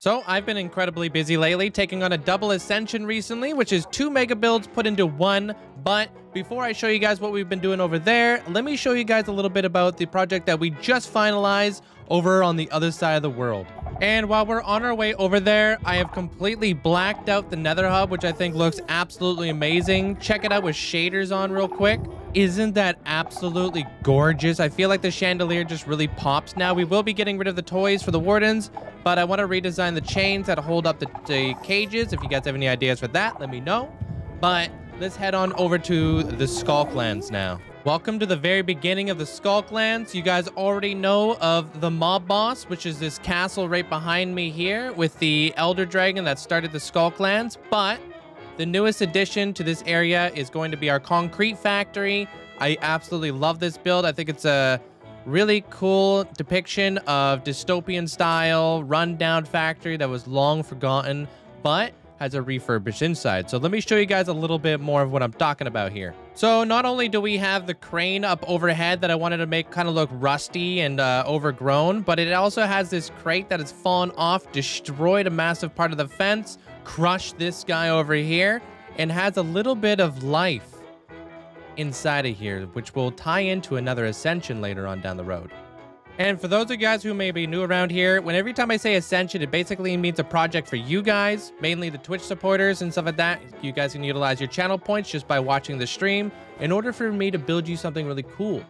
So I've been incredibly busy lately, taking on a double ascension recently, which is 2 mega builds put into 1. But before I show you guys what we've been doing over there, let me show you guys a little bit about the project that we just finalized over on the other side of the world. And while we're on our way over there, I have completely blacked out the nether hub, which I think looks absolutely amazing. Check it out with shaders on real quick. Isn't that absolutely gorgeous? I feel like the chandelier just really pops now. We will be getting rid of the toys for the wardens, but I want to redesign the chains that hold up the cages. If you guys have any ideas for that, let me know. But let's head on over to the Skullclans now. Welcome to the very beginning of the Skullclans. You guys already know of the mob boss, which is this castle right behind me here with the elder dragon that started the Skullclans, but the newest addition to this area is going to be our concrete factory. I absolutely love this build. I think it's a really cool depiction of dystopian style, rundown factory that was long forgotten, but has a refurbished inside. So let me show you guys a little bit more of what I'm talking about here. So not only do we have the crane up overhead that I wanted to make kind of look rusty and overgrown, but it also has this crate that has fallen off, destroyed a massive part of the fence, crushed this guy over here, and has a little bit of life inside of here, which will tie into another ascension later on down the road. And for those of you guys who may be new around here, when every time I say ascension, it basically means a project for you guys, mainly the Twitch supporters and stuff like that. You guys can utilize your channel points just by watching the stream in order for me to build you something really cool.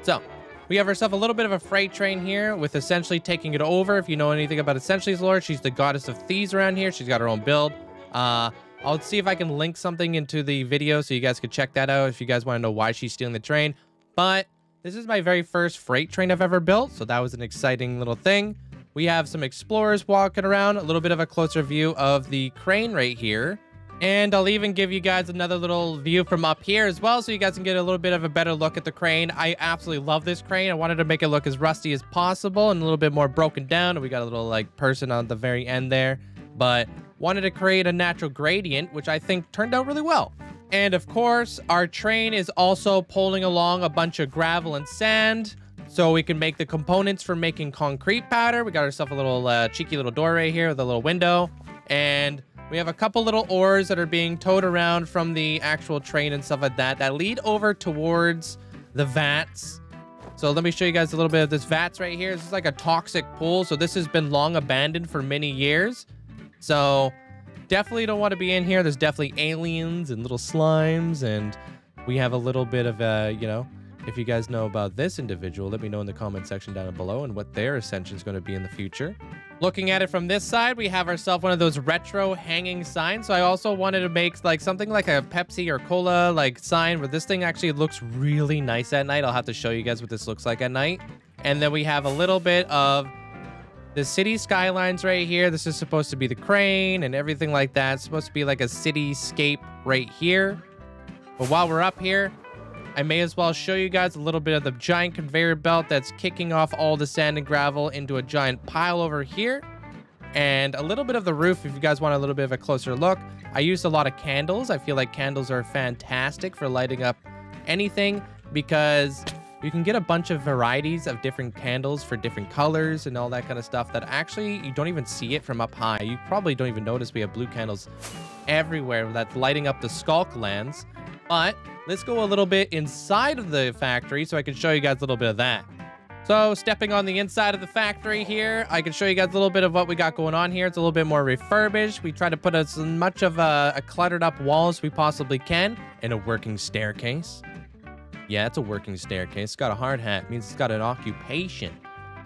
So we have ourselves a little bit of a freight train here with Essentially taking it over. If you know anything about Essentially's lore, she's the goddess of thieves around here. She's got her own build. I'll see if I can link something into the video so you guys could check that out if you guys want to know why she's stealing the train. But this is my very first freight train I've ever built, so that was an exciting little thing. We have some explorers walking around, a little bit of a closer view of the crane right here. And I'll even give you guys another little view from up here as well, so you guys can get a little bit of a better look at the crane. I absolutely love this crane. I wanted to make it look as rusty as possible and a little bit more broken down. And we got a little like person on the very end there, but wanted to create a natural gradient, which I think turned out really well. And of course, our train is also pulling along a bunch of gravel and sand, so we can make the components for making concrete powder. We got ourselves a little cheeky little door right here with a little window, and we have a couple little ores that are being towed around from the actual train and stuff like that that lead over towards the vats. So let me show you guys a little bit of this vats right here. This is like a toxic pool. So this has been long abandoned for many years. So definitely don't want to be in here. There's definitely aliens and little slimes. And we have a little bit of a, you know, if you guys know about this individual, let me know in the comment section down below and what their ascension is going to be in the future. Looking at it from this side, we have ourselves one of those retro hanging signs. So I also wanted to make like something like a Pepsi or cola like sign where this thing actually looks really nice at night. I'll have to show you guys what this looks like at night. And then we have a little bit of the city skylines right here. This is supposed to be the crane and everything like that. It's supposed to be like a cityscape right here. But while we're up here, I may as well show you guys a little bit of the giant conveyor belt that's kicking off all the sand and gravel into a giant pile over here. And a little bit of the roof if you guys want a little bit of a closer look. I used a lot of candles. I feel like candles are fantastic for lighting up anything because you can get a bunch of varieties of different candles for different colors and all that kind of stuff that actually you don't even see it from up high. You probably don't even notice we have blue candles everywhere that's lighting up the Skullclans. But let's go a little bit inside of the factory so I can show you guys a little bit of that. So stepping on the inside of the factory here, I can show you guys a little bit of what we got going on here. It's a little bit more refurbished. We try to put as much of a cluttered up wall as we possibly can and a working staircase. Yeah, it's a working staircase. It's got a hard hat. It means it's got an occupation.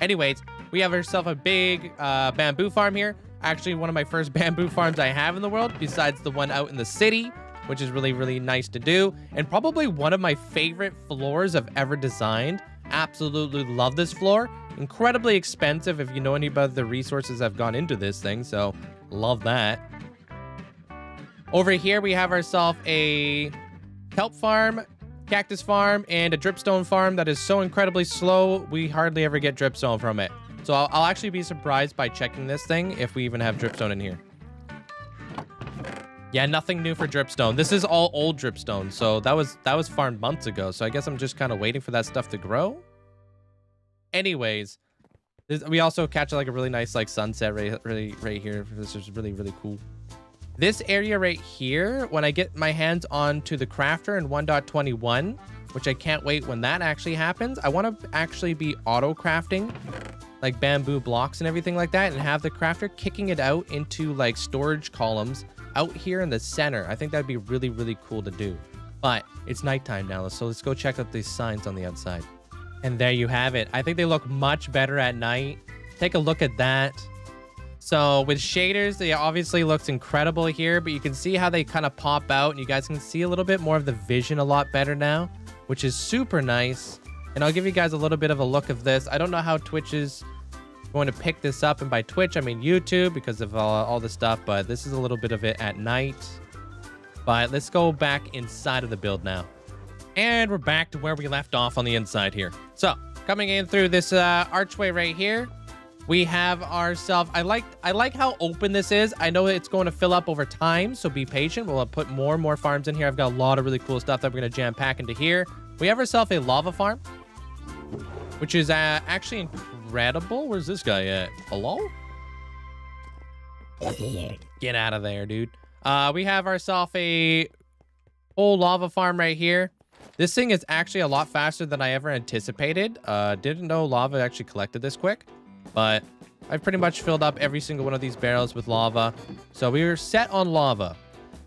Anyways, we have ourselves a big bamboo farm here. Actually, one of my first bamboo farms I have in the world besides the one out in the city, which is really, really nice to do. And probably one of my favorite floors I've ever designed. Absolutely love this floor. Incredibly expensive if you know any about the resources I've gone into this thing. So love that. Over here, we have ourselves a kelp farm, cactus farm, and a dripstone farm that is so incredibly slow. We hardly ever get dripstone from it. So I'll actually be surprised by checking this thing if we even have dripstone in here. Yeah, nothing new for dripstone. This is all old dripstone, so that was farmed months ago. So I guess I'm just kind of waiting for that stuff to grow. Anyways, We also catch like a really nice like sunset right here. This is really, really cool. This area right here, when I get my hands on to the crafter in 1.21, which I can't wait when that actually happens, I want to actually be auto crafting like bamboo blocks and everything like that, and have the crafter kicking it out into like storage columns out here in the center. I think that'd be really, really cool to do. But it's nighttime now, so let's go check out these signs on the outside. And there you have it. I think they look much better at night. Take a look at that. So with shaders, they obviously looks incredible here, but you can see how they kind of pop out, and you guys can see a little bit more of the vision a lot better now, which is super nice. And I'll give you guys a little bit of a look of this. I don't know how Twitch is going to pick this up, and by Twitch, I mean YouTube, because of all the stuff, but this is a little bit of it at night. But let's go back inside of the build now. And we're back to where we left off on the inside here. So coming in through this archway right here, we have ourselves. I like how open this is. I know it's going to fill up over time, so be patient. We'll put more and more farms in here. I've got a lot of really cool stuff that we're going to jam pack into here. We have ourselves a lava farm, which is actually incredible. Where's this guy at? Hello? Get out of there, dude. We have ourselves a whole lava farm right here. This thing is actually a lot faster than I ever anticipated. Didn't know lava actually collected this quick. But I've pretty much filled up every single one of these barrels with lava. So we are set on lava.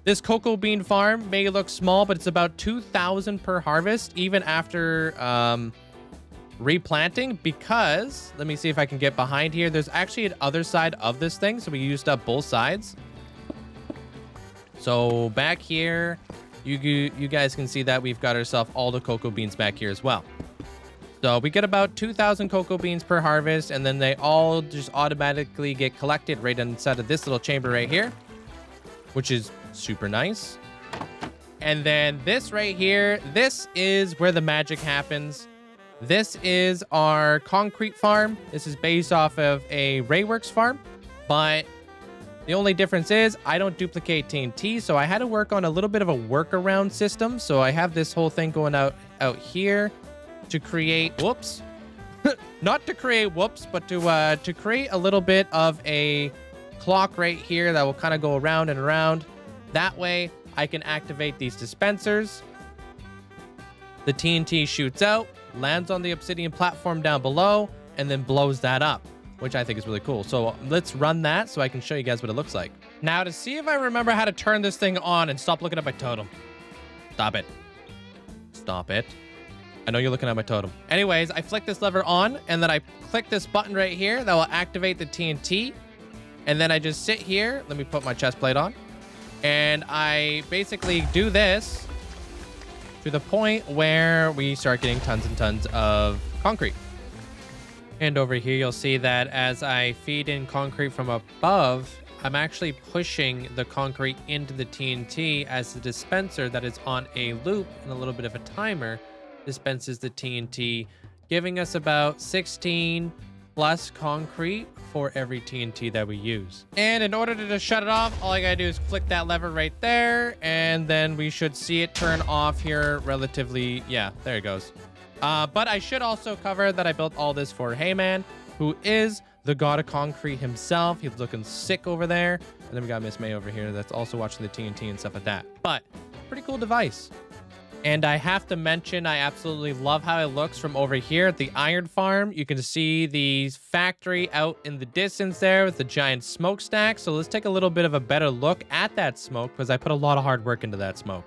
This cocoa bean farm may look small, but it's about 2,000 per harvest, even after replanting. Because, let me see if I can get behind here. There's actually an other side of this thing, so we used up both sides. So back here, you guys can see that we've got ourselves all the cocoa beans back here as well. So we get about 2,000 cocoa beans per harvest, and then they all just automatically get collected right inside of this little chamber right here, which is super nice. And then this right here, this is where the magic happens. This is our concrete farm. This is based off of a Rayworks farm, but the only difference is I don't duplicate TNT, so I had to work on a little bit of a workaround system. So I have this whole thing going out here. To create whoops not to create whoops, but to create a little bit of a clock right here that will kind of go around and around. That way I can activate these dispensers. The TNT shoots out, lands on the obsidian platform down below, and then blows that up, which I think is really cool. So let's run that so I can show you guys what it looks like. Now, to see if I remember how to turn this thing on, and stop looking at my totem. Stop it. Stop it. I know you're looking at my totem. Anyways, I flick this lever on, and then I click this button right here that will activate the TNT. And then I just sit here. Let me put my chest plate on. And I basically do this to the point where we start getting tons and tons of concrete. And over here, you'll see that as I feed in concrete from above, I'm actually pushing the concrete into the TNT as the dispenser that is on a loop and a little bit of a timer dispenses the TNT, giving us about 16 plus concrete for every TNT that we use. And in order to just shut it off, all I gotta do is click that lever right there, and then we should see it turn off here relatively. Yeah, there it goes. But I should also cover that I built all this for Heyman, who is the god of concrete himself. He's looking sick over there. And then we got Miss May over here that's also watching the TNT and stuff like that. But pretty cool device. And I have to mention, I absolutely love how it looks from over here at the iron farm. You can see the factory out in the distance there with the giant smokestack. So let's take a little bit of a better look at that smoke, because I put a lot of hard work into that smoke.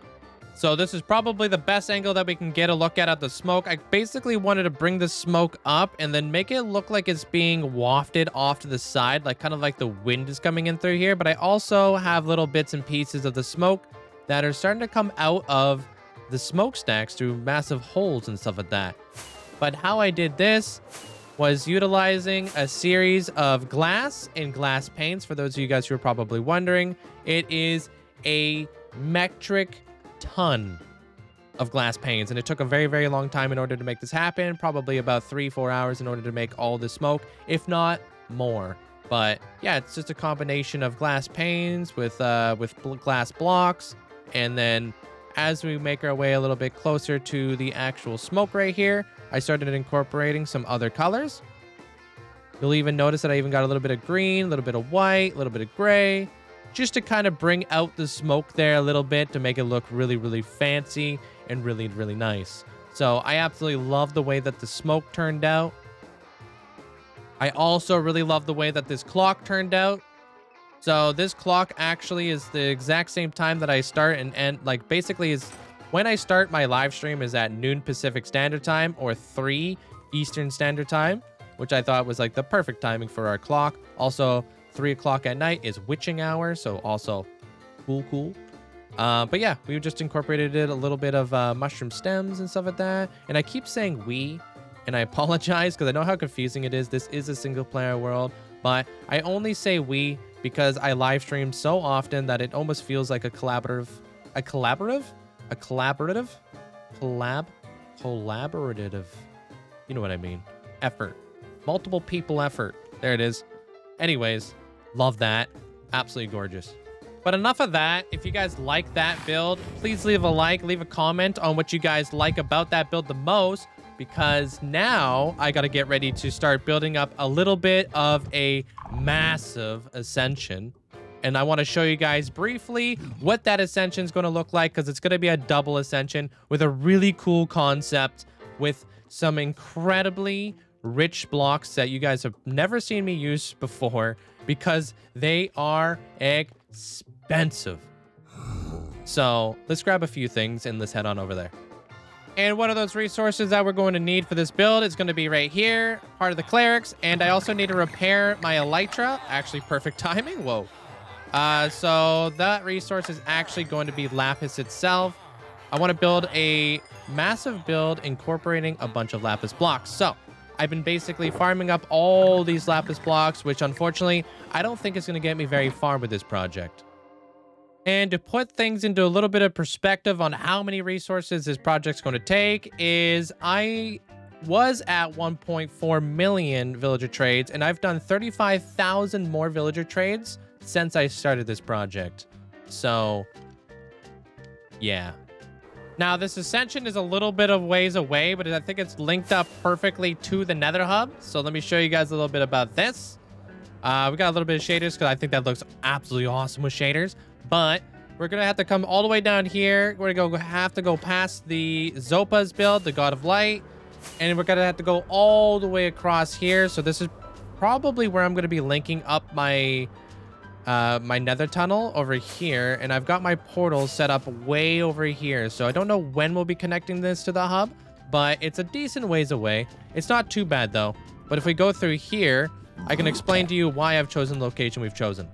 So this is probably the best angle that we can get a look at the smoke. I basically wanted to bring the smoke up and then make it look like it's being wafted off to the side, like kind of like the wind is coming in through here. But I also have little bits and pieces of the smoke that are starting to come out of the smokestacks through massive holes and stuff like that. But how I did this was utilizing a series of glass and glass panes. For those of you guys who are probably wondering, it is a metric ton of glass panes, and it took a very, very long time in order to make this happen. Probably about 3-4 hours in order to make all the smoke, if not more. But yeah, it's just a combination of glass panes with glass blocks. And then as we make our way a little bit closer to the actual smoke right here, I started incorporating some other colors. You'll even notice that I even got a little bit of green, a little bit of white, a little bit of gray, just to kind of bring out the smoke there a little bit to make it look really, really fancy and really, really nice. So I absolutely love the way that the smoke turned out. I also really love the way that this clock turned out. So this clock actually is the exact same time that I start and end. Like, basically is when I start my live stream is at noon Pacific Standard Time or 3 Eastern Standard Time, which I thought was like the perfect timing for our clock. Also, 3 o'clock at night is witching hour, so also cool. But yeah, we just incorporated a little bit of mushroom stems and stuff like that. And I keep saying we, and I apologize because I know how confusing it is. This is a single player world, but I only say we because I live stream so often that it almost feels like a collaborative, you know what I mean, effort, multiple people effort. There it is. Anyways, love that. Absolutely gorgeous. But enough of that. If you guys like that build, please leave a like, leave a comment on what you guys like about that build the most, because now I got to get ready to start building up a little bit of a massive ascension. And I want to show you guys briefly what that ascension is going to look like, because it's going to be a double ascension with a really cool concept with some incredibly rich blocks that you guys have never seen me use before because they are expensive. So let's grab a few things and let's head on over there. And one of those resources that we're going to need for this build is going to be right here, part of the clerics. And I also need to repair my elytra. Actually, perfect timing. Whoa. So that resource is actually going to be lapis itself. I want to build a massive build incorporating a bunch of lapis blocks. So I've been basically farming up all these lapis blocks, which unfortunately, I don't think it's going to get me very far with this project. And to put things into a little bit of perspective on how many resources this project's going to take is I was at 1.4 million villager trades, and I've done 35,000 more villager trades since I started this project. So, yeah. Now, this ascension is a little bit of ways away, but I think it's linked up perfectly to the nether hub. So let me show you guys a little bit about this. We got a little bit of shaders because I think that looks absolutely awesome with shaders. But we're going to have to come all the way down here. We're going to have to go past the Zopa's build, the God of Light. And we're going to have to go all the way across here. So this is probably where I'm going to be linking up my my nether tunnel over here, and I've got my portal set up way over here, so I don't know when we'll be connecting this to the hub, but it's a decent ways away. It's not too bad though. But if we go through here, I can explain to you why I've chosen the location we've chosen.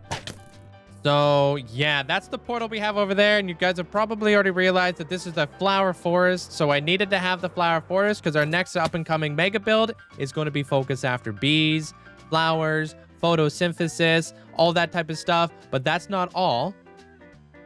So yeah, that's the portal we have over there, and you guys have probably already realized that this is the flower forest. So I needed to have the flower forest because our next up and coming mega build is going to be focused after bees, flowers, photosynthesis, all that type of stuff. But that's not all.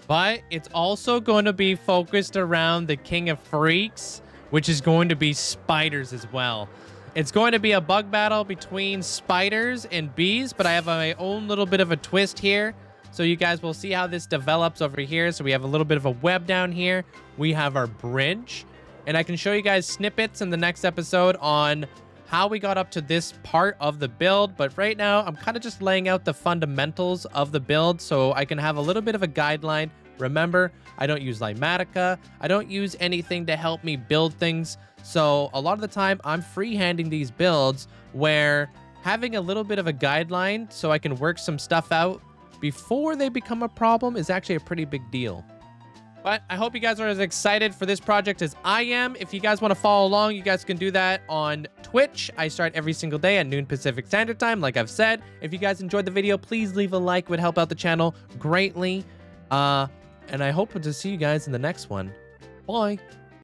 But it's also going to be focused around the King of Freaks, which is going to be spiders as well. It's going to be a bug battle between spiders and bees, but I have my own little bit of a twist here. So you guys will see how this develops over here. So we have a little bit of a web down here. We have our bridge. And I can show you guys snippets in the next episode on how we got up to this part of the build, but right now I'm kind of just laying out the fundamentals of the build so I can have a little bit of a guideline. Remember, I don't use Limatica. I don't use anything to help me build things. So a lot of the time I'm freehanding these builds where having a little bit of a guideline so I can work some stuff out before they become a problem is actually a pretty big deal. But I hope you guys are as excited for this project as I am. If you guys want to follow along, you guys can do that on Twitch. I start every single day at noon Pacific Standard Time, like I've said. If you guys enjoyed the video, please leave a like. It would help out the channel greatly. And I hope to see you guys in the next one. Bye.